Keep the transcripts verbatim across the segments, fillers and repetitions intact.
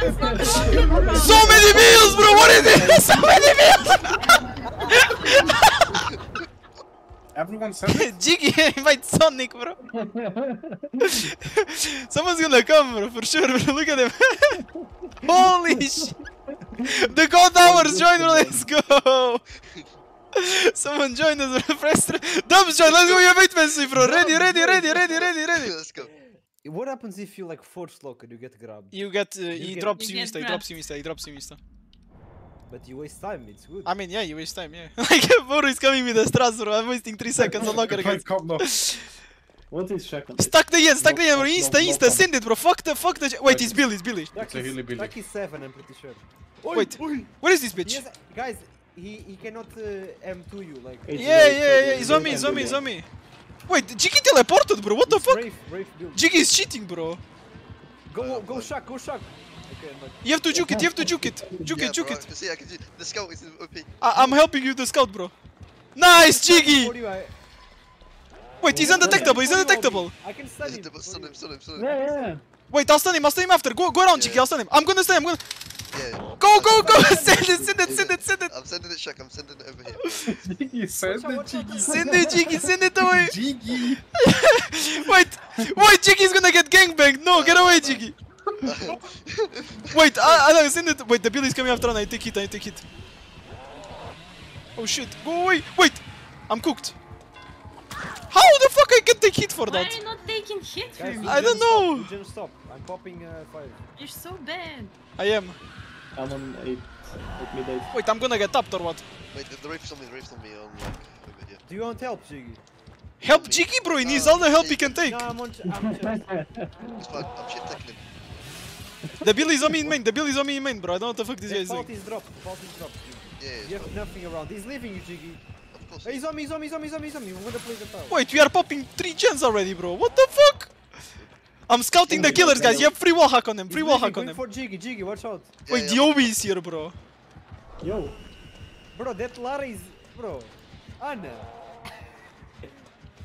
So many meals, bro. What is it? So many meals. Everyone sent it. Jiggy invite Sonic, bro. Someone's gonna come, bro, for sure. Bro. Look at him. Holy shit. The God Towers joined, bro. Let's go. Someone joined us, bro. Press Dubs joined. Let's go. You wait, Messi, bro. Ready, ready, ready, ready, ready, ready. Let's go. What happens if you like force lock and you get grabbed? You get, uh, you he, get drops you get insta, he drops you insta, he drops you insta, he drops you insta. But you waste time, it's good. I mean, yeah, you waste time, yeah. Like, Boru is coming with a Strasser, I'm wasting three seconds on locker again. What is Shaka? Stuck the end, stuck the end, insta, insta, send it, bro, fuck the, fuck the... Wait, it's Billy, it's Billy. It's a hilly Billy. Stuck is seven, I'm pretty sure. Oi, wait, oi. Where is this bitch? Has, guys, he, he cannot uh, M two you, like... Yeah, yeah, yeah, yeah, he's on me, he's on me, he's on me. Wait, Jiggy teleported, bro. What it's the fuck? Brave, brave Jiggy is cheating, bro. Go, go, Shaq, go, Shaq. Okay, you have to juke it. You have to juke it. Juke yeah, it, juke bro, it. See, I can do it. The scout is O P. I I'm helping you, the scout, bro. Nice, Jiggy. Wait, he's undetectable. He's undetectable. I can stun him. Stun him, stun him, stun him. Yeah, yeah. Wait, I'll stun him. I'll stun him after. Go, go around, yeah. Jiggy. I'll stun him. I'm gonna stun him. I'm gonna. Yeah. Go, go, go! Send it, send it, send it, send it! I'm sending it, Shaq, I'm sending it over here. Jiggy, send it, Jiggy! Send it, Jiggy, send it away! Jiggy! Wait, wait, Jiggy's gonna get gangbanged! No, get away, Jiggy! Wait, I, I, send it! Wait, the Billy's coming after and I take it, I take it. Oh shit, go away! Wait! I'm cooked! How the fuck I can take hit for that? Why are you not taking hit for me? I don't know! Jim, stop, I'm popping uh, five. You're so bad! I am. I'm on eight, eight mid eight. Wait, I'm gonna get tapped or what? Wait, the rifts on me, the rifts on me on like... Yeah. Do you want help, Jiggy? Help Jiggy, bro, he needs no, all the help Jiggy. He can take! No, I'm on... I'm on... He's fucked, I'm shit tackling. The Billy's on me in main, the Billy's on me in main, bro, I don't know what the fuck this guy is doing. The is dropped, the fault is dropped, Jiggy. Yeah, you have fine. Nothing around, he's leaving you, Jiggy. Of course. Hey, he's on me, he's on me, he's on me, he's on me, he's on me, we're gonna play the tower. Wait, we are popping three gens already, bro, what the fuck? I'm scouting the killers, guys. You have free wallhack on them. Free wallhack on them. For Jiggy, Jiggy, watch out. Yeah, wait, yeah. Yobi is here, bro. Yo, bro, that Lara is, bro. Anna.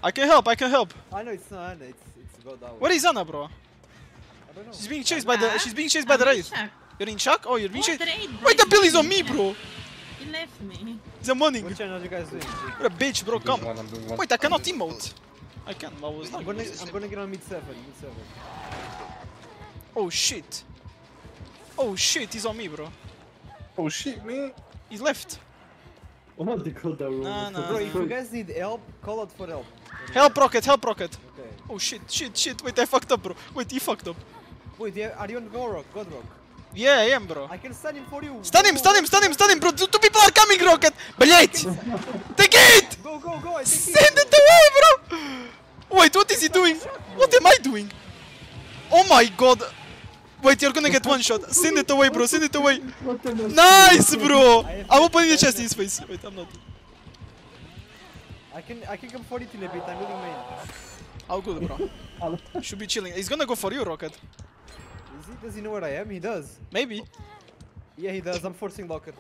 I can help. I can help. I know it's not Anna. It's it's God Hour. Where is Anna, bro? I don't know. She's being chased Anna? by the. She's being chased I'm by the raid. You're in shock? Oh, you're being chased. Wait, the Billy's on me, bro. He left me. It's a morning. What channel are you guys doing? You're a bitch, bro. Come. Wait, I cannot emote. I can, but I was not. I'm gonna, I'm gonna get on mid seven, mid seven. Oh shit! Oh shit, he's on me, bro. Oh shit, man! He's left. What the hell, that room? Nah, nah. Bro, if you guys need help, call out for help. Help, rocket! Help, rocket! Okay. Oh shit, shit, shit! Wait, I fucked up, bro. Wait, he fucked up. Wait, are you on God Rock? God Rock? Yeah, I am, bro. I can stun him for you. Stun him, stun him, stun him, stun him, bro. Two people are coming, rocket. Блять! Take it! Go, go, go! I take Send it, it away, bro. Wait, what is he doing? What am I doing? Oh my god! Wait, you're gonna get one shot. Send it away, bro. Send it away. Nice, bro. I'm opening the chest in his face. Wait, I'm not. I can, I can come for it in a bit. I'm leading main. How good, bro? Should be chilling. He's gonna go for you, rocket. Is he, does he know where I am? He does. Maybe. Yeah, he does. I'm forcing Locker.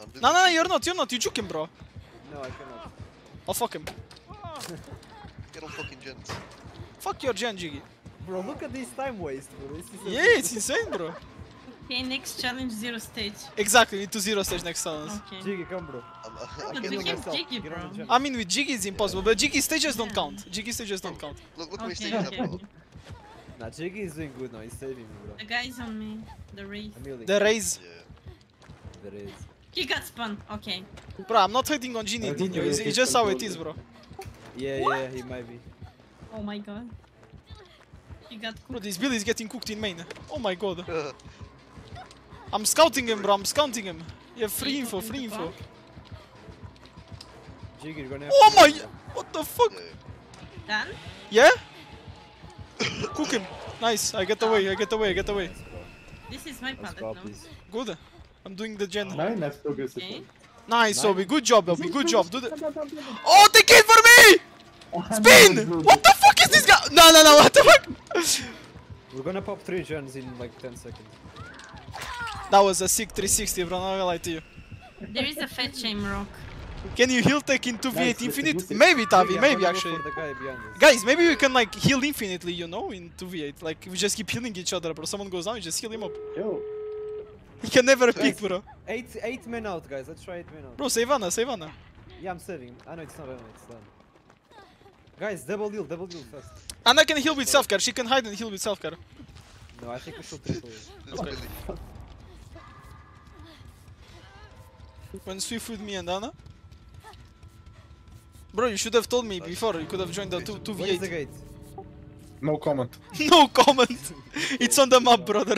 Uh, no, no, no, you're not. You're not. You juke him, bro. No, I cannot. I'll fuck him. Get on fucking gens. Fuck your gen, Jiggy. Bro, look at this time waste, bro. This is yeah, it's insane, bro. Okay, next challenge, zero stage. Exactly, we need to zero stage next challenge. Okay. Jiggy, come, bro. Um, uh, no, I but we have Jiggy, bro. I mean, with Jiggy it's impossible, yeah. But Jiggy stages yeah. don't count. Jiggy stages don't count. Look, look okay, my stages okay. up, bro. Nah, Jiggy is doing good now, he's saving me, bro. The guy's on me, the raise. The raise? Yeah. The raise. He got spun, okay. Bro, I'm not hating on Genie, Dino, it's, it's just how it is, bro. Yeah, what? yeah, he might be. Oh my god. He got cooked. Bro, this Billy is getting cooked in main. Oh my god. I'm scouting him, bro, I'm scouting him. You have free info, free info. Jiggy, you're gonna have Oh my... What the fuck? Done? Yeah? Cook him! Nice, I get away, I get away, I get away. This is my palette now. Good. I'm doing the gen. Okay. Nice, Obi, good job, Obi, good job. Do the... Oh, take it for me! Spin! What the fuck is this guy? No, no, no, what the fuck? We're gonna pop three gens in like ten seconds. That was a sick three sixty, bro, I'm not gonna lie to you. There is a fat shame rock. Can you heal tech in two v eight infinite? Maybe, Tavi, maybe actually. Guys, maybe we can like heal infinitely, you know, in two v eight. Like, we just keep healing each other, bro. Someone goes down, you just heal him up. Yo. He can never pick, bro. Eight, eight men out, guys. Let's try eight men out. Bro, save Anna, save Anna. Yeah, I'm saving. I know it's not Anna, it's done. Guys, double heal, double heal fast. Anna can heal with self-care. She can hide and heal with self-care. No, I think we should triple it. When Swift with me and Anna. Bro, you should have told me before. You could have joined the two v eight. Where is the gate? No comment. No comment. It's on the map, brother.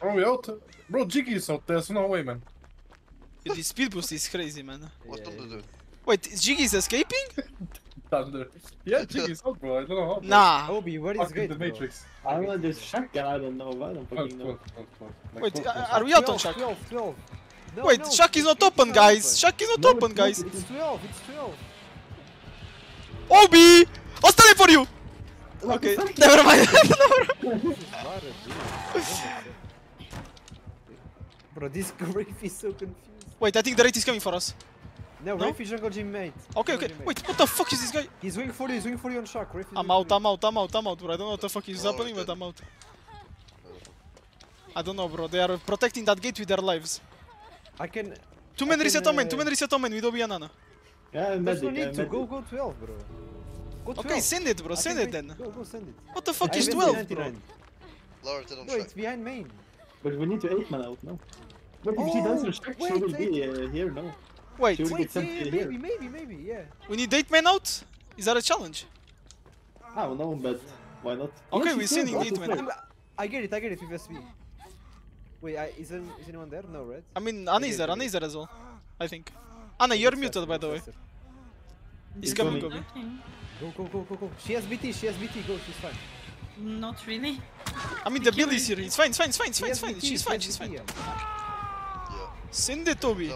Bro, we out. Bro, Jiggy is out. There's no way, man. The speed boost is crazy, man. What did you do? Wait, Jiggy is escaping? Thunder. Yeah, Jiggy's out, bro. I don't know how. Bro. Nah. Obi, where is gate, the Matrix? I want this shotgun. I don't know. I don't fucking know. Wait, are we out on shotgun? twelve, twelve. No, wait, no, Shaq is not open, guys. Shaq is not no, open, guys. It's twelve, it's twelve. Obi! I'll stand it for you! Okay, never mind. Bro, this Rafe is so confused. Wait, I think the raid is coming for us. No, no? Rafe is jungle gym mate. Okay, okay. Wait, what the fuck is this guy? He's waiting for you, he's waiting for you on Shaq. I'm out, I'm out, I'm out, I'm out, bro. I don't know what the fuck is oh, happening, but I'm out. I don't know, bro. They are protecting that gate with their lives. I can. Two men reset on men, two men reset on men with Obi and Anna. Yeah, there's no need to go, go twelve, bro. Go twelve. Okay, send it, bro, send it then. Go, go, send it. What the fuck is twelve, bro? No, it's behind main. But we need to eight man out now. But if she does restrict, she will be here now. Wait, wait, maybe, maybe, maybe, yeah. We need eight men out? Is that a challenge? I don't know, but why not? Okay, we're sending eight men out. I get it, I get it, U S B. Wait, I, is, there, is anyone there? No, right? I mean, Anna is there, Anna is there as well, I think. Anna, you're muted, by the way. He's coming, Gobi. Go, go, go, go, go. She has B T, she has B T, go, she's fine. Not really. I mean, the Bill is here, it's fine, it's fine, it's fine, it's fine, it's fine, she's fine, she's fine. Send it, Toby.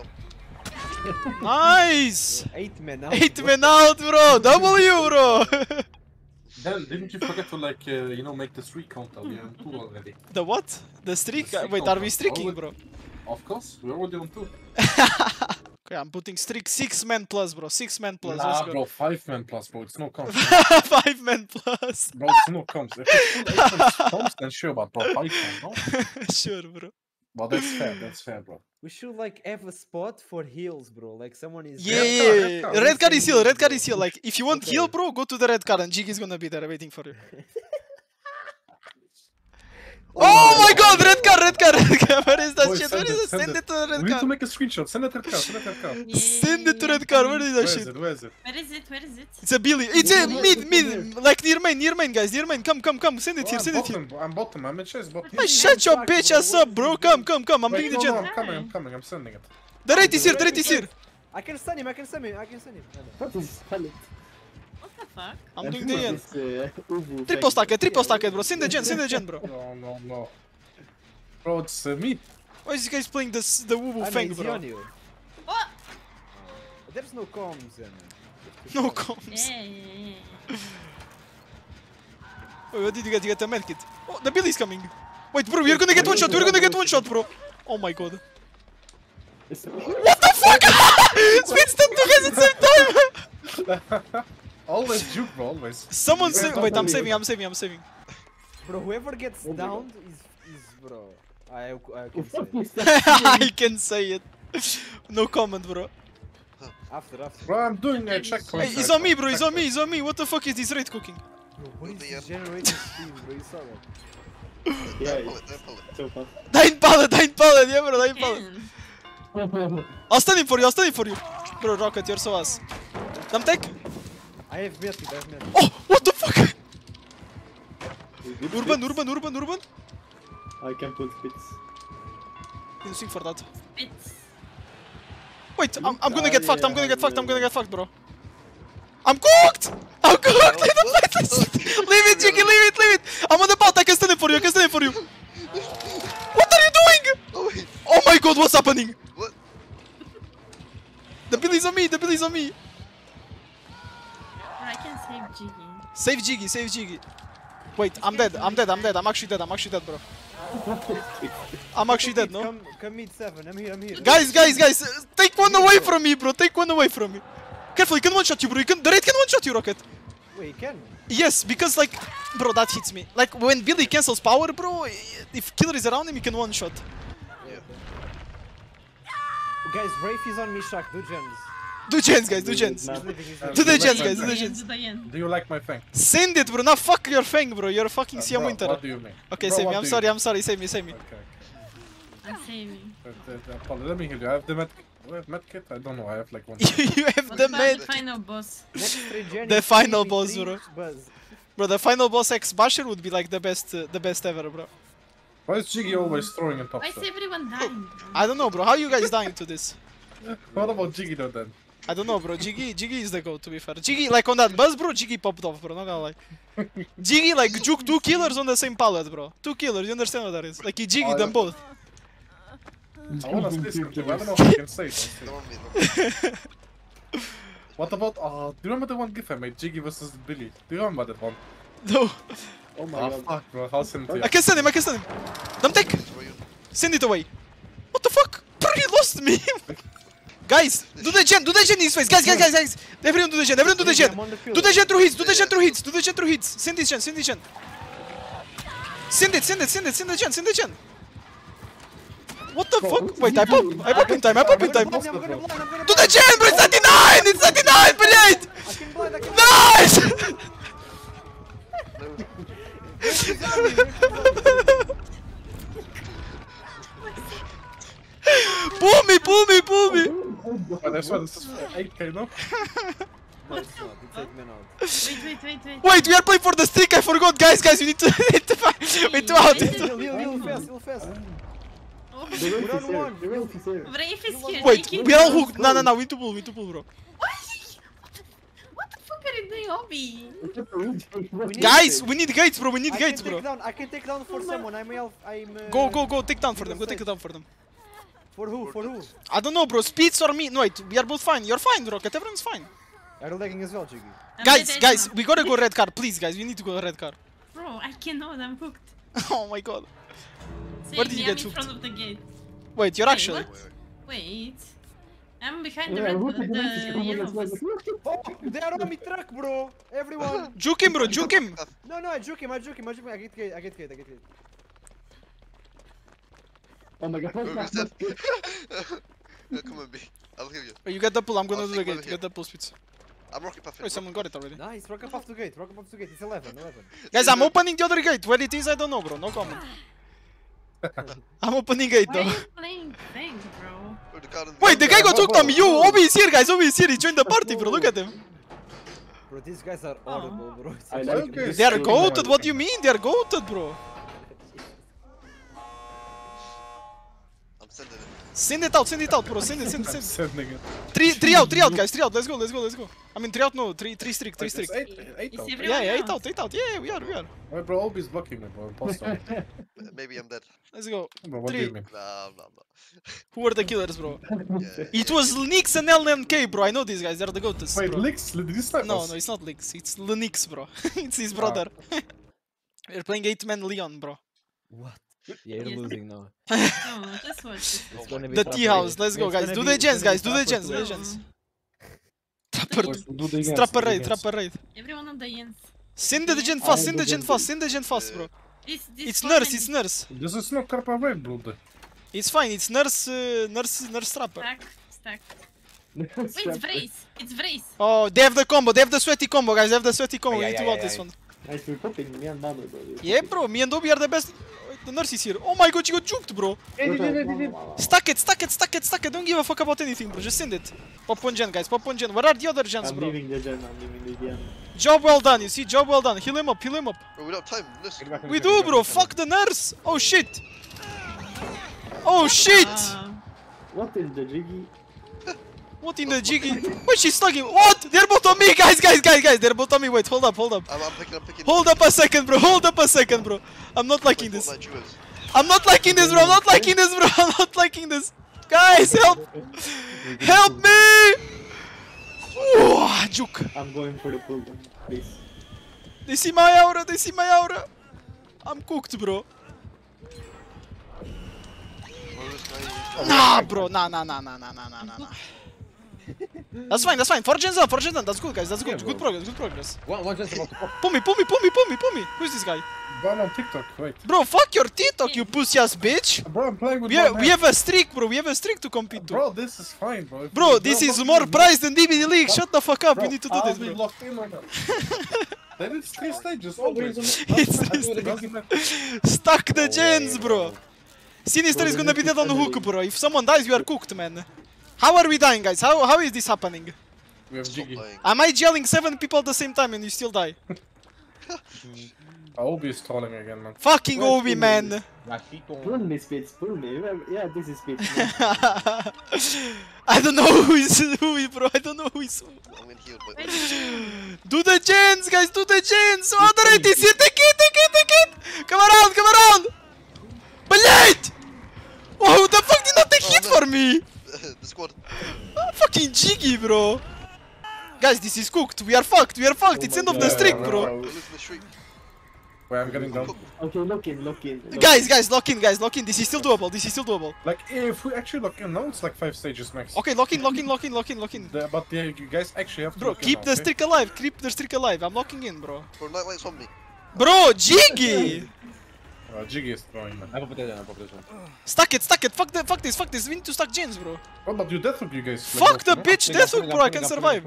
Nice! Eight men out. Eight men out, bro! W, bro! Hell, didn't you forget to like, uh, you know, make the streak count out? We're on two already. The what? The streak? The streak Wait, are we streaking, bro? Of course, we're already on two. Okay, I'm putting streak six men plus, bro. Six men plus. Nah, bro, five men plus, bro. It's no comps. Five men plus. Bro, it's no comps. If it's comps, then sure, but bro, five men, no? Sure, bro. But that's fair, that's fair, bro. We should like have a spot for heals, bro. Like someone is. Yeah, red card, red card. Red card is heal, red card is heal. Like if you want okay. heal, bro, go to the red card and Jiggy's gonna be there waiting for you. Oh, oh my god, god, red card, red card, red card. Where is that Boy, shit? Where is it? Send, send it. it to the red card. We need to make a screenshot. Send it to red card, send it to red card. Send it to red card. Where is that Where shit? Is Where is it? Where is it? Where is it? It's a Billy. It's a mid, mid. Like near main, near main, guys. Near main. Come, come, come. Send it oh, here, send bottom. it here. I'm bottom, I'm in chest bottom. Hey, shut your bitch ass up, bro. Come, come, come. I'm bringing no, the gen. No, I'm coming, I'm coming. I'm sending it. The right is here, the right is here. I can stun him, I can stun him, I can stun him. What the fuck? I'm doing the end. Triple stack it, triple stack it, bro. Send the gen, send the gen, bro. No, no, no. Bro, it's uh, me. Why is you guys playing this, the woo woo thing, bro? What? There's no comms then. No comms. Yeah, yeah, yeah. Wait, what did you get? You get a medkit. Oh, the Billy's coming. Wait, bro, we're gonna get one shot. We're gonna get one shot, bro. Oh my god. What the fuck? Spitz them two guys at the same time. Always juke, bro. Always. Someone save. Wait, I'm saving. I'm saving. I'm saving. Bro, whoever gets oh downed is. Bro, I, I can say it. I can say it. No comment, bro. After, after. Bro, I'm doing a checkpoint. Hey, it's on me, bro. It's on me. It's on me. What the fuck is this raid cooking? Bro, what is this generating steam, bro? You saw that. Yeah, yeah. Nine pallet, nine pallet. Yeah, bro, nine pallet. I'll stand him for you. I'll stand him for you. Bro, Rocket, you're so ass. Dumb tech? I have met it. I have met it. Oh, what the fuck? Urban, urban, urban, urban. I can pull Spitz. You sing for that. Spitz. Wait, I'm, I'm gonna get fucked, I'm gonna get fucked, I'm gonna get fucked, bro. I'm cooked! I'm cooked! Leave it, Jiggy, leave it, leave it! I'm on the path, I can stand it for you, I can stand it for you! What are you doing? Oh my god, what's happening? What? The Billy's on me, the Billy's on me! I can save Jiggy. Save Jiggy, save Jiggy. Wait, I'm dead, I'm dead, I'm dead, I'm actually dead, I'm actually dead, bro. I'm actually dead, no? Come, come meet seven, I'm here, I'm here. Guys, guys, guys, take one away from me, bro, take one away from me. Careful, he can one-shot you, bro, he can, the raid can one-shot you, Rocket. Wait, he can? Yes, because, like, bro, that hits me. Like, when Billy cancels power, bro, if killer is around him, he can one-shot. Yeah. Guys, Rafe is on Mishak, do gens. Do gens, guys, do gens. Do the gens, guys, do the gens. Do you like my fang? Send it, bro. Now fuck your fang, bro. You're a fucking C M Winter. What do you mean? Okay, save me. I'm sorry, I'm sorry. Save me, save me. I'm saving. Let me heal you. I have the med. Do I have med kit? I don't know. I have like one. You have the med. The final boss. The final boss, bro. Bro, the final boss ex Basher would be like the best, the best ever, bro. Why is Jiggy always throwing a top? Why is everyone dying? I don't know, bro. How are you guys dying to this? What about Jiggy though, then? I don't know, bro. Jiggy, Jiggy is the go, to be fair. Jiggy, like on that bus, bro, Jiggy popped off, bro. Not gonna lie. Jiggy, like, juke two killers on the same pallet, bro. Two killers, you understand what that is? Like, he jiggy them both. I wanna say something, I don't know if I can say it. What about, uh, do you remember the one gif I made? Jiggy versus Billy. Do you remember that one? No. Oh my ah, god. Fuck, bro. How sent I can send him, I can send him. Dumb tech! Send it away. What the fuck? Bro, he lost me! Guys, do the gen, do the gen in his face, guys, guys, guys, guys! Everyone do the gen, everyone do the gen! Do the gen through hits, do the gen through hits, do the gen through hits! Send this gen, send this gen! Send it, send it, send it, send the gen, send the gen! What the fuck? Wait, I pop, I pop in time, I pop in time! Do the gen, bro, it's ninety-nine! It's ninety-nine, блядь! Nice! Pull me, pull me, pull me! Oh, that's what this is eight K, no? Wait, wait, wait, wait. Wait, we are playing for the stick, I forgot, guys, guys, we need to need to find we need to out it. Heal fast, heal fast. Wait, we are all hooked. No, no, no, we need to pull, we need to pull, bro. What the fuck are you doing, Obi? Guys, we need gates, bro, we need gates, bro. I can take down for someone, I'm I'm Go, go, go, take down for them, go take it down for them. For who? For who? I don't know, bro. Spitzz or me? No, wait. We are both fine. You're fine, Rocket. Everyone's fine. I'm lagging as well, Jiggy. Guys, guys, we gotta go red car, please, guys. We need to go red car. Bro, I cannot. I'm hooked. Oh my god. Save Where did me, you get I'm in front of the gate. Wait, you're Wait, actually. What? Wait. I'm behind yeah, the red. The yellow. Oh, they are on my truck, bro. Everyone. Juke him, bro. Juke him. No, no, I juke him. I juke him. I juke him. I get gate. I get gate. I get gate. Oh my god, come on, B. I'll give you. You get the pull, I'm gonna I'll do the gate. Get the pull, Spitzz. I'm rocket puffing. Wait, someone got it already. Nice, rocket puff to gate, rocket puff to gate. It's eleven, eleven. Guys, I'm opening the other gate. Where it is, I don't know, bro. No comment. I'm opening gate, though. Why are you playing things, bro? Wait, the guy got hooked on me. You, Obi is here, guys. Obi is here. He joined the party, bro. Look at him. Bro, these guys are horrible, bro. I like this. They are goated. What do you mean? They are goated, bro. Send it. Send it out, send it out, bro. Send it, send it, send it. it. Three, three out, three out, guys. Three out. Let's go, let's go, let's go. I mean, three out, no, three, three strict, three strict. Eight, eight out. Yeah, yeah, eight out, eight out. Yeah, we are, we are. Wait, bro, Obi's blocking me, bro. Imposter. Maybe I'm dead. Let's go. Bro, what three. Do you mean? Nah, nah, nah. Who are the killers, bro? yeah, yeah, it was Linux and L N K, bro. I know these guys. They're the goaters. Wait, Linux? No, no, it's not Linux. It's Linux, bro. It's his brother. Ah. We're playing eight-man Leon, bro. What? Yeah, you're yes. losing now. No, just watch this. It's gonna be the tea house, let's go, guys. Do the gens, guys. Do the gens, do the gens. Trapper raid, trapper raid. Everyone on the gens. Send the gen fast, send the gen fast, send the gen fast, bro. This, this it's nurse, it's nurse. This is not trapper raid, bro. It's fine, it's nurse, uh, nurse, nurse trapper. Stack, stack. Wait, it's Vrace, it's Vrace. Oh, they have the combo, they have the sweaty combo, guys. They have the sweaty combo. We need to want this one. Guys, we're popping me and Mama, bro. Yeah, bro, me and Obi are the best. The nurse is here. Oh my god, she got juked, bro. Stack it, stack it, stack it, stack it. Don't give a fuck about anything, bro. Just send it. Pop one gen, guys. Pop one gen. Where are the other gens, bro? I'm leaving the gen. I'm leaving the gen. Job well done, you see? Job well done. Heal him up, heal him up. Bro, we don't have time. Let's... We do, bro. Fuck the nurse. Oh shit. Oh shit. What is the jiggy? What in the jiggy? Wait, she's slugging. What? They're both on me, guys, guys, guys, guys. They're both on me. Wait, hold up, hold up. I'm, I'm picking, I'm picking. Hold up a second, bro. Hold up a second, bro. I'm not liking this. I'm not liking this, bro. I'm not liking this, bro. I'm not liking this. Guys, help! Help me! Ooh, juke. I'm going for the pull, please. They see my aura, they see my aura. I'm cooked, bro. Nah, bro, nah, nah, nah, nah, nah, nah, nah, nah. That's fine, that's fine. Four gens on, four gens on. That's good, guys. That's good. Yeah, good progress, good progress. One, one gen's about to pop. Pumi, Pumi, Pumi, Pumi, Pumi. Who's this guy? Ban on TikTok, wait. Bro, fuck your TikTok, you pussy ass bitch. Bro, I'm playing with we, are, we have a streak, bro. We have a streak to compete to. Bro, this is fine, bro. If bro, this is more prize than D B D League. What? Shut the fuck up. Bro, we need to do I'll this, bro. I'll be locked in right now. Then it's three stages. Always. It's three stages. Stuck the gens, bro. Sinister is gonna be dead on hook, bro. If someone dies, you are cooked, man. How are we dying, guys? How how is this happening? We have Jiggy. Am I jailing seven people at the same time and you still die? O B is stalling again, man. Fucking O B, man. Pull me, Spitz. Pull me. Yeah, this is Spitz. I don't know who is who, bro. I don't know who is who. I'm in heal, but... Do the gens, guys. Do the gens. Oh, the right is here. Take it, take it, take it. Come around, come around. Blade! Oh, the fuck did not take oh, hit no. for me? The squad. Oh, fucking Jiggy, bro. Guys, this is cooked. We are fucked. We are fucked. Oh, it's end of the streak, yeah, bro. Wait, I'm getting down. Okay, lock in, lock in. Lock guys, in. guys, lock in, guys, lock in. This is still doable. This is still doable. Like, if we actually lock in now, it's like five stages max. Okay, lock in, lock in, lock in, lock in, lock in. The, but yeah, you guys actually have to. Bro, lock keep in now, the okay? streak alive. Keep the streak alive. I'm locking in, bro. Bro, night lights on me. Bro, Jiggy. Uh, Jiggy is throwing, man. I pop it down, I pop it down. Stuck it, stuck it, fuck, the, fuck this, fuck this, we need to stack gens, bro. What about you, deathhook, you guys? Fuck the bitch, deathhook, bro, I can survive.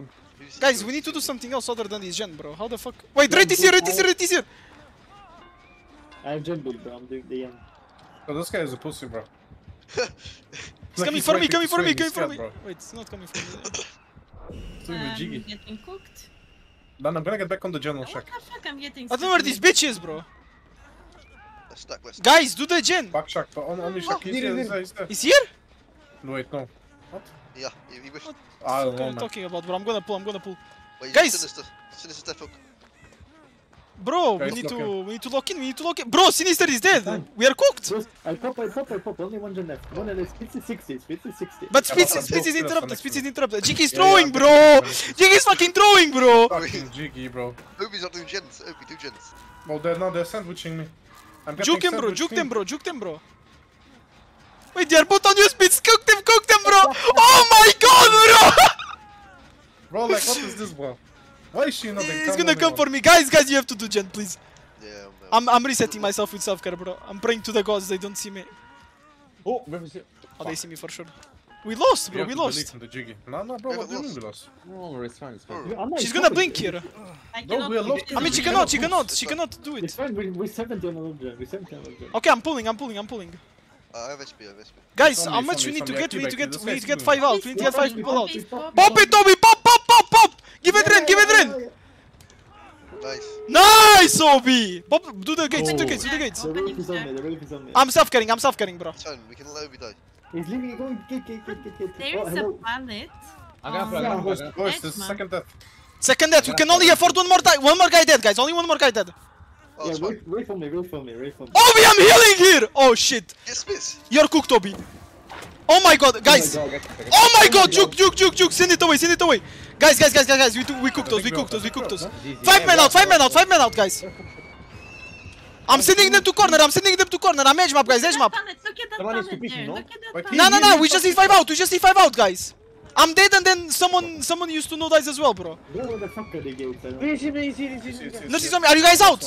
Guys, we need to do something else other than this gen, bro. How the fuck? Wait, right is here, right is here, right is here! I have gen build, bro, I'm doing the gen. Oh, this guy is a pussy, bro. It's coming for me, coming for me, coming for me! Wait, it's not coming for me. It's doing the Jiggy. I'm getting cooked. Then I'm gonna get back on the general check. What the fuck, I'm getting stuck. I don't know where this bitch is, bro. Let's stack, let's stack. Guys, do the gen! Back Shark, but on, only Shark is here, is there. Is here? No, wait, no. What? Yeah, he wished. What I don't know, man. What are you talking about, bro? I'm gonna pull, I'm gonna pull. Wait, guys! Sinister, Sinister, deathhook. Bro, guys, we need to, in. we need to lock in, we need to lock in. Bro, Sinister is dead! Fine. We are cooked! Bro, I pop, I pop, I pop, only one gen left. One left, Spitz is sixty, Spitz is sixty. But Spitz, yeah, Spitz is interrupted, Spitz is interrupted. Jiggy is throwing, yeah, yeah, bro! Jiggy is fucking throwing, bro! Fucking Jiggy, bro. Obi's not doing gens, Obi, do gens. Well, they're now, they're sandwiching me. Juke him, bro, juke them, bro, juke them, bro. Wait, they are both on you, Spitz. Cook them, cook them, bro. Oh my god, bro. Bro, like, what is this, bro? Why is she not in? He's gonna come for me. Guys, guys, you have to do gen, please. Yeah, I'm, I'm resetting myself with self-care, bro. I'm praying to the gods, they don't see me. Oh, oh they see me for sure. We lost, bro, we lost. No, no, bro, what do you mean we lost? No, it's fine, it's fine. She's gonna blink here. No, we are locked. I mean, she cannot, she cannot, she cannot do it. It's fine, we're seventy on Olympia, we're seventy on Olympia. Okay, I'm pulling, I'm pulling, I'm pulling. I have H P, I have H P. Guys, how much we need to get? We need to get, we need to get five out, we need to get five people out. Pop it, Obi, pop, pop, pop, pop! Give it Ren, give it Ren! Nice. Nice, Obi! Pop, do the gates, do the gates, do the gates. The relief is on me, the relief is on me. I'm self-carrying, I'm self-carrying, bro. We can let Obi die. He's leaving, go, get, get, get, get, get. There is oh, a pallet. I'm gonna fly, I'm gonna fly. This is second death. Second death, we can only afford one more guy, one more guy dead, guys, only one more guy dead. Oh, yeah, wait, wait for me, wait for me, wait for me. Obi, I'm healing here! Oh shit. Yes, please. You're cooked, Obi. Oh my god, guys. Oh my god, oh my god. juke, juke, juke, juke, send it away, send it away. Guys, guys, guys, guys, guys, we, we cooked us, we cooked us, we cooked us. Five men out, five men out, five men out, guys. I'm sending them to corner, I'm sending them to corner, I'm edge map, guys, edge map. Look at that pallet, look No, no, no, we just need five out, we just need five out, guys. I'm dead and then someone someone used to know dies as well, bro. Bro, the fuck are they getting? Are you guys out?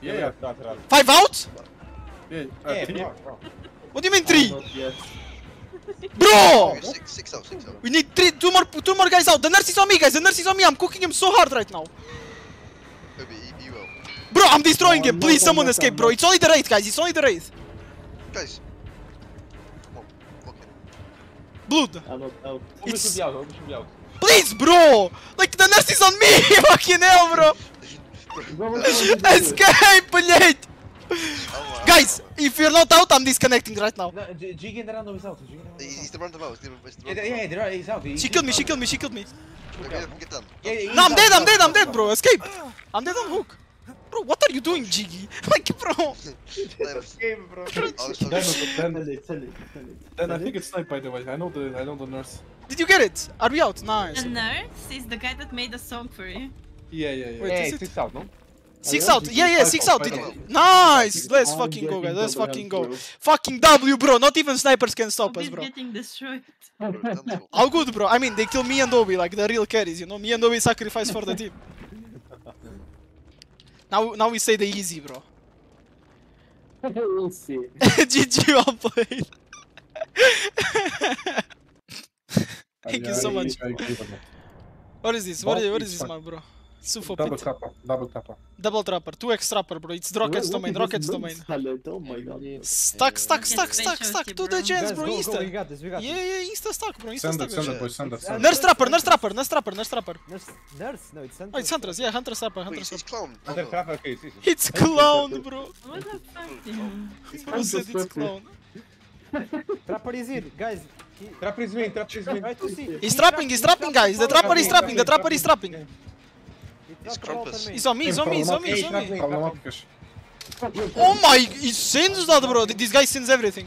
Yeah, yeah. Five out? Yeah, three. What do you mean three? Bro! Six, six out, six out. We need three, two more, two more guys out. The nurse is on me, guys, the nurse is on me, I'm cooking him so hard right now. Bro, I'm destroying him. Please, someone escape, bro. It's only the raid, guys. It's only the raid. Guys. Blood. It's... Please, bro. Like, the nurse is on me. Fucking hell, bro. Escape, блядь. Guys, if you're not out, I'm disconnecting right now. Jiggy in the random is out. He's the random out. Yeah, he's out. She killed me, she killed me, she killed me. No, I'm dead, I'm dead, I'm dead, bro. Escape. I'm dead on hook. Bro, what are you doing, Jiggy? Like, bro! Game, bro. Then I think it's sniped, by the way. I know the, I know the nurse. Did you get it? Are we out? Nice. The nurse is the guy that made the song for you. Yeah, yeah, yeah. Wait, yeah, it's out, no? Six out. Yeah, yeah, six out. Nice. Let's fucking go, guys. Let's fucking go. Fucking W, bro. Not even snipers can stop us, bro. Getting destroyed. All good, bro. I mean, they kill me and Obi, like the real carries, you know. Me and Obi sacrifice for the team. Now, now we say the easy, bro. We'll see. G G, well played. Thank you so much. What is this? What is, what is this, my bro? Sufo double pit. Trapper, double trapper. Double trapper, two X trapper, bro. It's rockets what, what domain, rockets domain. Oh my god. Stack, stack, stack, stack, stack. To the chance, bro. Go, insta. Go, we got this, we got yeah, yeah, insta stack, bro. Insta send stack. It, send it, boys, send it, send nurse it. Trapper, nurse trapper, nurse trapper, nurse trapper. Nurse, nurse? No, it's hunter. Oh, it's hunters, yeah, hunter trapper, hunter trapper. It's clown. Hunter trapper, okay, it's easy. It's clown, bro. What the fuck? Bro said it's clown. Trapper is here, guys. Trapper is me, trapper is me. He's trapping, he's trapping, guys. The trapper is trapping, the trapper is trapping. He's Krampus. He's on me, he's on me, he's on me, he's on me. Oh my, he sends that, bro. This guy sends everything.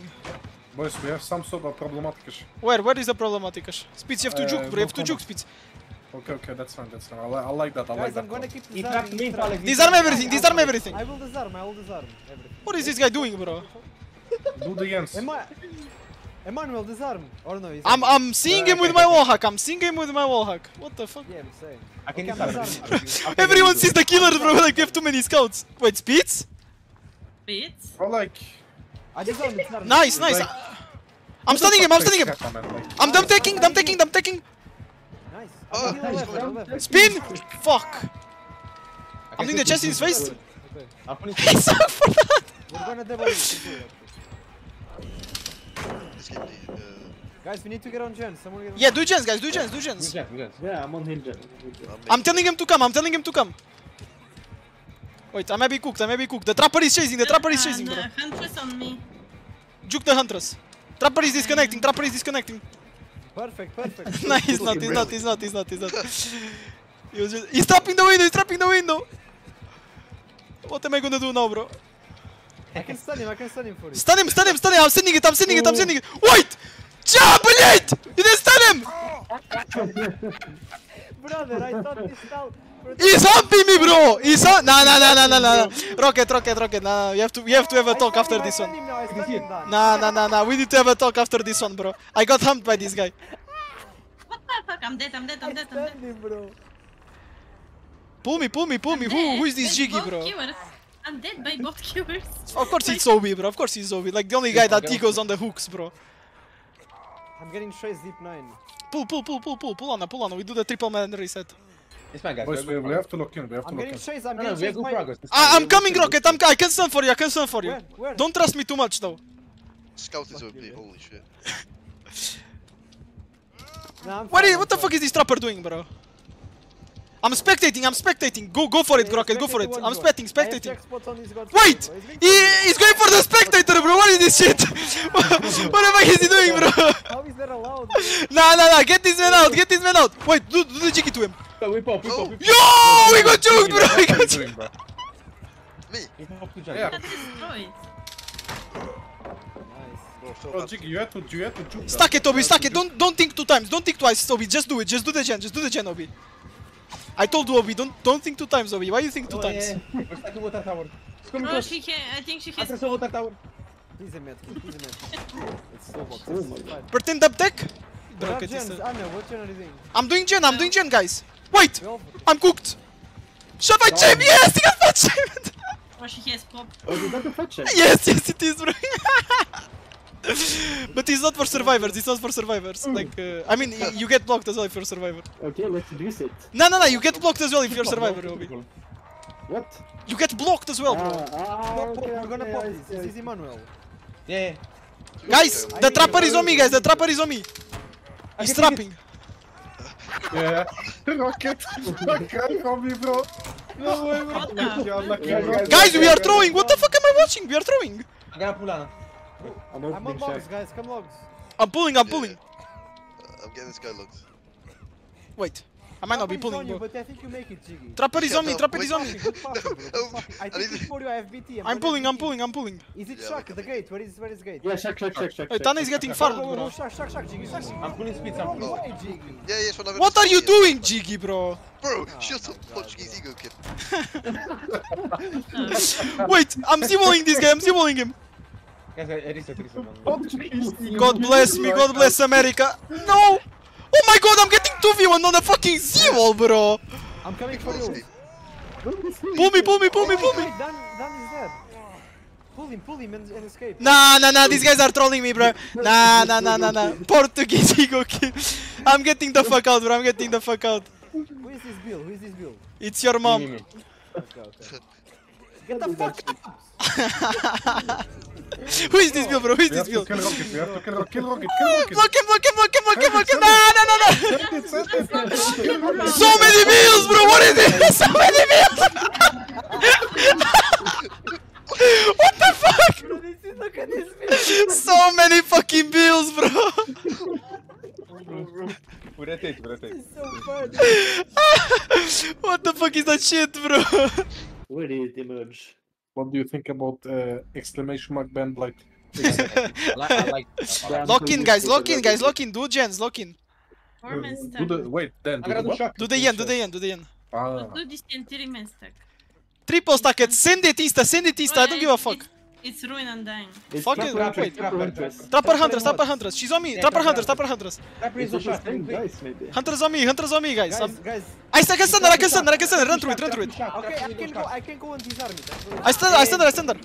Boys, we have some sort of problematicas. Where, where is the problematicas? Spitz, you have to juke, bro, you have to juke, Spitz. Okay, okay, that's fine, that's fine. I, li I like that, I like that. Disarm everything, disarm everything. I will disarm, I will disarm everything. What is this guy doing, bro? Do the Jens. Emmanuel, disarm, or no? I'm, I'm seeing him with my wallhack, I'm seeing him with my wallhack. What the fuck? Yeah, I'm saying. I can disarm. Everyone sees the killer, bro, like we have too many scouts. Wait, Spitz? Spitz? Or like... Nice, nice. I'm stunning him, I'm stunning him. I'm dumb taking, dumb taking, dumb taking. Nice. Spin! Fuck. I'm doing the chest in his face. He sucked for that! We're gonna devalue. Guys, we need to get on gens. Someone get on yeah, do gens, guys. Do gens, do gens. Yeah, I'm on Hinge. I'm telling him to come. I'm telling him to come. Wait, I may be cooked. I may be cooked. The trapper is chasing. The trapper is chasing, bro. Huntress on me. Juke the huntress. Trapper is disconnecting. Trapper is disconnecting. Perfect, perfect. No, he's not. He's not. He's not. He's not. He's not. He was just... He's trapping the window. He's trapping the window. What am I gonna do now, bro? I can stun him, I can stun him for it. Stun him, stun him, stun him, I'm sending it, I'm sending it, I'm sending it. Wait! Ja, blade! You didn't stun him! Brother, I thought this out. He's humping me, bro! He's on. Nah, nah, nah, nah, nah, nah. Rocket, rocket, rocket. Nah, we have to, we have to have a talk after this one. Nah, nah, nah, nah. We need to have a talk after this one, bro. I got humped by this guy. What the fuck? I'm dead, I'm dead, I'm dead, I'm dead. Bro. Pull me, pull me, pull me. Who, who is this Jiggy, bro? I'm dead by both killers. Of course it's Obi, bro. Of course he's Obi. Like the only guy that he goes on the hooks, bro. I'm getting straight deep nine. Pull, pull, pull, pull, pull, pull on, pull on. We do the triple man reset. It's my guy. Boys, we, we have to lock in. We have to I'm lock in. Chase, I'm no, getting chased. I'm getting chased. I'm coming, Rocket. I'm, I can stand for you. I can stand for you. Where? Where? Don't trust me too much, though. Scout is O P. Holy shit. Nah, what, is, what the fuck is this trapper doing, bro? I'm spectating, I'm spectating. Go, go for it, yeah, Rocket, go for it. I'm spectating, spectating. Wait! He, he's going for the spectator, bro. What is this shit? What the fuck is he doing, bro? How is that allowed? Nah, nah, nah. Get this man out, get this man out. Wait, do, do the jiggy to him. No, we pop, we pop, we pop. Yo, we got juked, bro. We got juked. Yeah. Bro, Jiggy, you have to, you have to juke. Stack it, Obi, stack it. Don't, don't think two times. Don't think twice, Obi. Just do it. Just do the gen. Just do the gen, Obi. I told you, Obi, don't don't think two times, Obi. Why you think two oh, times? Yeah, yeah. Oh, she can. I think she can. Please, Emmet. Please, Emmet. It's so hot. Oh, pretend uptake. Rocket is. Anna, what gen are you doing? I'm doing gen. I'm doing gen, guys. Wait, I'm cooked. Shut my jam. Yes, he got fat shamed. Oh, she has pop. Oh, is that a fat shame? Yes, yes, it is, bro. But it's not for survivors, it's not for survivors. Like, uh, I mean, you get blocked as well if you're a survivor. Okay, let's reduce it. No, no, no, you get blocked as well if you're a survivor, Obi. What? You get blocked as well, bro. Ah, ah, okay, we're gonna pop this. This is Emmanuel. Yeah. Guys, the trapper is on me, guys, the trapper is on me. He's trapping. Yeah. Rocket, rocket on me, bro. No way, bro. Guys, we are throwing. What the fuck am I watching? We are throwing. I'm gonna pull on. I'm, I'm on logs, guys. Come logs. I'm pulling. I'm yeah. pulling. Uh, I'm getting this guy logs. Wait. I might not be pulling, bro. But I think you make it, Jiggy. Trapper is on me, Trapper is on me. I think it's for you, I have B T. I'm pulling, I'm pulling, I'm pulling. Is it Shaq, the gate? Where is, where is gate? Yeah, Shaq, Shaq, Shaq, Shaq. Tana is getting farmed, bro. Shaq, Shaq, Shaq, Jiggy, Shaq. I'm pulling speed, I'm pulling. Why, Jiggy? Yeah, yeah, sure. What are you doing, Jiggy, bro? Bro, shut up, punch his ego, kid. Wait, I'm Z-walling this guy, I'm Z-walling him. God bless me, God bless America. No! Oh my god, I'm getting two v one on a fucking Z-wall, bro! I'm coming for you. Pull me, pull me, pull me, pull me! Dan, Dan is dead. Pull him, pull him and, and escape. Nah, nah, nah, these guys are trolling me, bro. Nah, nah, nah, nah, nah. Portuguese ego kid. I'm getting the fuck out, bro. I'm getting the fuck out. Who is this Bill? Who is this Bill? It's your mom. Okay, okay. Get the fuck up! Who is this Bill, bro? Who is this Bill? Kill Rocket, we have to kill Rocket, kill Rocket, kill Rocket! Look him, look him, look him, look him, look him! No, no, no, no! So many Bills, bro! What is this? So many Bills! What the fuck? Look at this. So many fucking Bills, bro! Uretate, uretate. What the fuck is that shit, bro? Where did it emerge? What do you think about uh, exclamation mark band light? Lock in, guys, lock in, guys, lock in, do gens, lock in. Uh, do the, wait, then, do, the do the end, do the end, do the end. Ah. Triple stack it, send it insta, send it insta, I don't give a fuck. It's, it's ruin and dying. Fuck it, wait. Trapper Hunters, Trapper Hunters, she's on me, Trapper Hunters, Trapper Hunters. Hunters on me, Hunters on me, guys. I can stand there, I can stand there, I can stand there, run through it, run through it. Okay, I can go, I can go and disarm it. I stand there, I stand there, I stand there.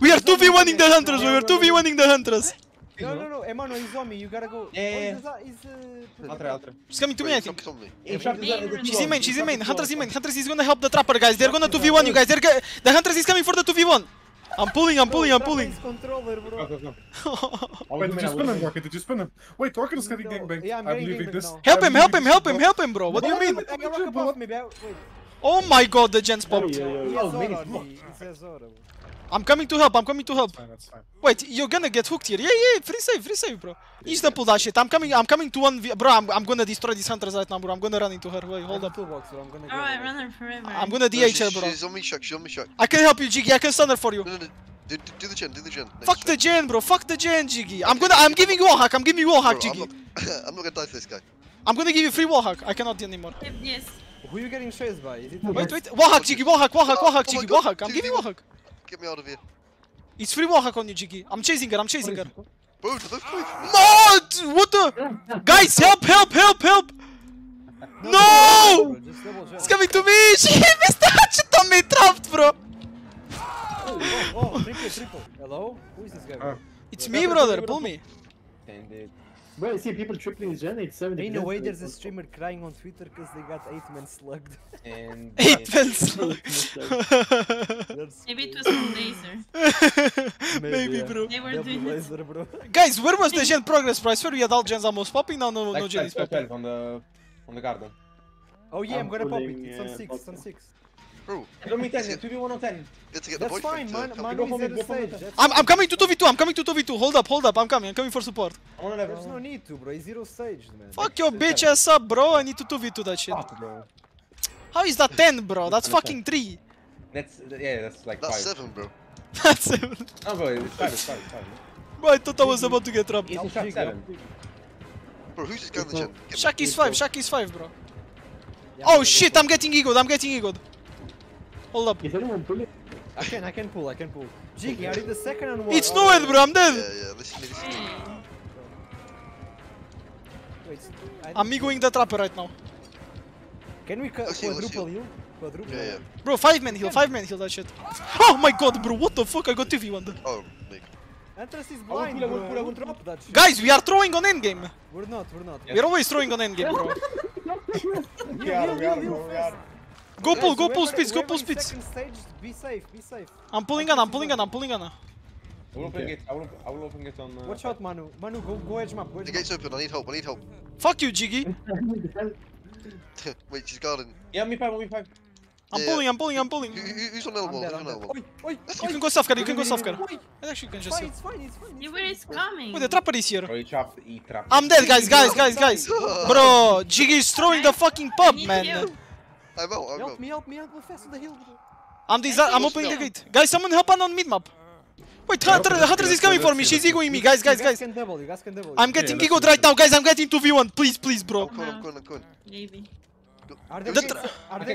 We are two v one-ing the Hunters, we are two v one-ing the Hunters. No, no, no, Emano, he's on me, you gotta go. Yeah, yeah. She's coming to me, I think. She's in main, she's in main, Hunters in main, Hunters is gonna help the Trapper, guys. They're gonna two v one you guys, the Hunters is coming for the two v one. I'm pulling, I'm pulling, I'm pulling. Controller, bro. Go, go, go. Wait, did you spin him, Rocket? Did you spin him? Wait, Rocket is getting gangbanged. Yeah, I'm, I'm leaving this. Now. Help him, help him, help him, help him, bro. What do you mean? Oh my god, the gens popped. I'm coming to help, I'm coming to help. That's fine, that's fine. Wait, you're gonna get hooked here. Yeah, yeah, free save, free save, bro. Insta pull that shit. I'm coming, I'm coming to one v. Bro, I'm, I'm gonna destroy these Hunters right now, bro. I'm gonna run into her. Wait, hold up. Box, bro. I'm gonna oh, I run her forever. I'm gonna D H no, she, her, bro. She's on me, Shaq, she's on me, Shaq. I can help you, Jiggy. I can stun her for you. No, no, no. Do, do the gen, do the gen. Next fuck time. The gen, bro. Fuck the gen, Jiggy. I'm gonna, I'm giving you wall hack. I'm giving you wall hack, Jiggy. I'm not, I'm not gonna die for this guy. I'm gonna give you free wall hack. I cannot do anymore. Yes. Who are you getting chased by? Is it wait, wait. Wall hack, Jiggy. Wall hack, wall hack, wall hack, Jiggy. Wall hack. I'm giving wall hack. Get me out of here. It's free wallhack on you, Jiggy. I'm chasing her, I'm chasing her. Bro, no! What the? Guys, help, help, help, help! No! No! It's coming to me! She missed on me, trapped, bro! Oh, oh, oh, triple, triple. Hello? Who is this guy? Uh, it's me, brother, pull me. Standard. Bro, I see people tripling gen, it's seventy. In a way, there's a streamer crying on Twitter because they got eight men slugged. And eight men slugged? Maybe it was from laser. Maybe, Maybe yeah. bro. They were yeah, doing laser, it. Bro. Guys, where was the gen progress, bro? I swear we had all gens almost popping, now no, like, no gen is popping. On the, on the garden. Oh yeah, I'm, I'm gonna pulling, pop it. It's on six, uh, it's on six. Bro, let me ten, two v one on ten. That's fine, man. I'm, I'm coming to two v two, I'm coming to two v two. Hold up, hold up, I'm coming, I'm coming for support. There's no need to, bro, it's zero stage, man. Fuck your bitch ass up, bro, I need to two v two that shit. How is that ten, bro? That's fucking three. That's, yeah, that's like five. That's seven, bro. That's seven. No, bro, it's five, it's five, it's five. Bro, I thought I was about to get trapped. It's seven. Bro, who's just going to the gym? Shaq is five, Shaq is five, bro. Oh shit, I'm getting egoed, I'm getting egoed. Hold up. Is anyone pulling? I can, I can pull, I can pull. Jiggy, I did the second and one. It's oh, no end, bro, I'm dead! Yeah, yeah, listen, listen. Wait, I'm egoing the Trapper right now. Can we quadruple heal? Quadruple yeah, yeah. Bro, five-man heal, five-man heal that shit. Oh my god, bro, what the fuck? I got two v one there. Oh, Nick. Entrance is blind, bro. I will drop that shit. Guys, we are throwing on endgame. We're not, we're not. Yes. We're always throwing on endgame, bro. We are, we are, we are. Go pull, go pull Spitz, go pull Spitz. Be safe, be safe. I'm pulling Anna, I'm pulling Anna, I'm pulling Anna. I will open it, I will, I will open it on... Uh, watch out, Manu. Manu, go, go edge map, go edge map. The gate's open, I need help, I need help. Fuck you, Jiggy. Wait, she's guarding. Yeah, me five, me five. I'm yeah. bullying, I'm bullying, I'm bullying. Who, who, who's on level one? Who's on level one? Oi, oi, you can go Safkar, you can go Safkar. I actually can just. It's fine, it's fine, it's fine. Where is coming? Wait, the trapper is here. I'm dead, guys, guys, guys, guys. Bro, Jiggy is throwing the fucking pub, man. I'm out, I'm out. Help me, help me, help me fast on the hill. I'm disaster. I'm opening the gate. Guys, someone help on on mid map. Wait, Hunter, Hunter is coming for me. She's egoing me, guys, guys, guys. I'm getting egoed right now, guys. I'm getting two v one. Please, please, bro. Maybe. Are they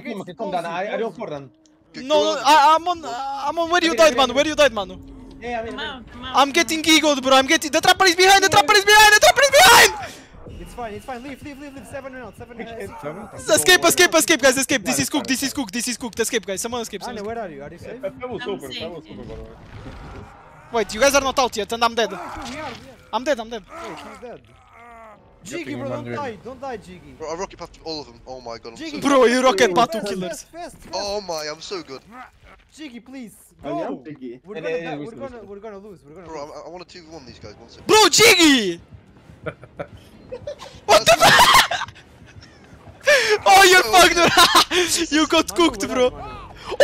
come down? I don't for them. No, I'm on. I'm on. Where you died, man? Where you died, man? Yeah, I'm. I'm getting egoed, bro. I'm getting. The trapper is behind. The trapper is behind. The trapper is behind. It's fine, it's fine, leave, leave, leave, leave, seven minutes, seven minutes. Escape, escape, escape, guys, escape. This is cooked, this is cooked, this is cooked. Escape, guys, someone escape. Someone escape. Where are you? Are you safe? Wait, you guys are not out yet, and I'm dead. I'm dead, I'm dead. Jiggy, bro, don't die, don't die, Jiggy. Bro, I rocket path to all of them. Oh my god, I'm so good. Bro, you rocket path to killers. Oh my, I'm so good. Jiggy, please. Go. We're gonna, we're gonna, we're gonna lose. Bro, I want to two v one these guys. Bro, Jiggy! What the fuck? Oh, you're fucked, bro. You got cooked, bro.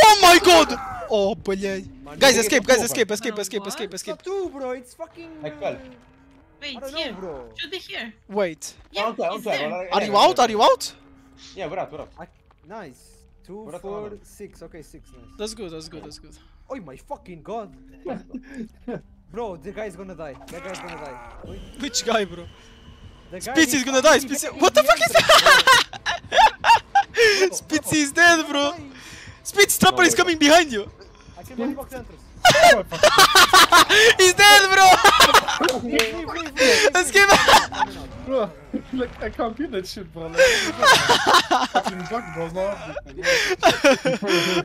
Oh my god. Oh, блядь. Guys, escape, guys, escape, escape, escape, escape, escape. It's two, bro. It's fucking. Wait, here. Should be here. Wait. Are you out? Are you out? Yeah, we're out, we're out. Nice. Two, four, six. Okay, six. Nice. That's good. That's good. That's good. Oh my fucking god. Bro, the guy's gonna die. That guy's gonna die. Which guy, bro? Spitz is gonna die, Spitz. What the fuck is that? Spitz is dead, bro. Spitz, Trapper is coming behind you. I can block the entrance. He's dead, bro. Let's give him. Bro, like I can't do that shit, bro. Fucking bug, bro.